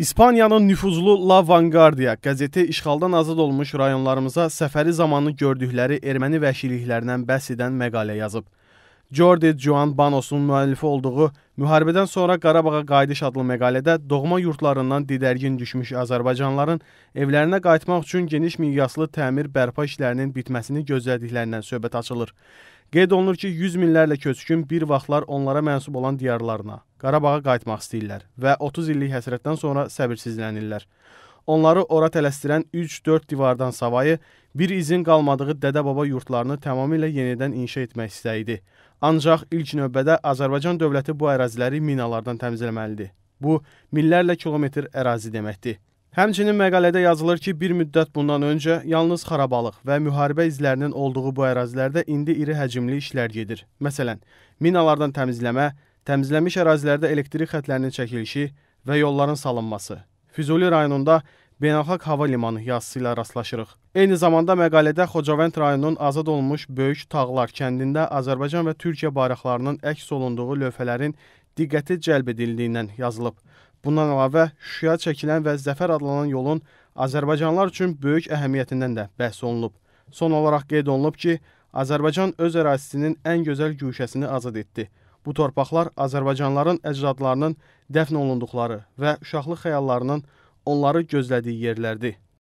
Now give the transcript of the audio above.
İspaniyanın nüfuzlu La Vanguardia qəzeti işğaldan azad olmuş rayonlarımıza səfəri zamanı gördükləri erməni vəhşiliklərindən bəhs edən məqalə yazıb. Jordi Joan Banos'un müəllifi olduğu müharibədən sonra Qarabağa qayıdış adlı məqalədə doğma yurtlarından didərgin düşmüş Azərbaycanlıların evlərinə qayıtmaq üçün geniş miqyaslı təmir bərpa işlərinin bitməsini gözlədiklərindən söhbət açılır. Qeyd olunur ki, 100 minlərlə köçkün bir vaxtlar onlara mənsub olan diyarlarına, Qarabağa qayıtmaq istəyirlər və 30 illik həsrətdən sonra səbirsizlənirlər. Onları ora tələstirən 3-4 divardan savayı bir izin qalmadığı dədə-baba yurtlarını tamamilə yenidən inşa etmək istəyidi. Ancaq ilk növbədə Azərbaycan dövləti bu əraziləri minalardan təmizləməlidir. Bu, minlərlə kilometr ərazi deməkdir. Həmçinin məqalədə yazılır ki, bir müddət bundan öncə yalnız xarabalıq və müharibə izlərinin olduğu bu ərazilərdə indi iri həcmli işlər gedir. Məsələn, minalardan təmizləmə, təmizlənmiş ərazilərdə elektrik xətlərinin çəkilişi və yolların salınması. Füzuli rayonunda Beynəlxalq Havalimanı yazısı ilə rastlaşırıq. Eyni zamanda məqalədə Xocavənd rayonunun azad olmuş Böyük Tağlar kəndində Azərbaycan və Türkiyə bayraqlarının əks olunduğu lövhələrin diqqəti cəlb edildiyindən yazılıb. Bundan əlavə, Şuşaya çəkilən və Zəfər adlanan yolun Azərbaycanlılar üçün böyük əhəmiyyətindən də bəhs olunub. Son olaraq qeyd olunub ki, Azərbaycan öz ərazisinin ən gözəl güşəsini azad etdi. Bu torpaqlar Azərbaycanlıların əcdadlarının dəfn olunduqları və uşaqlıq xəyallarının onları gözlədiyi yerlərdir.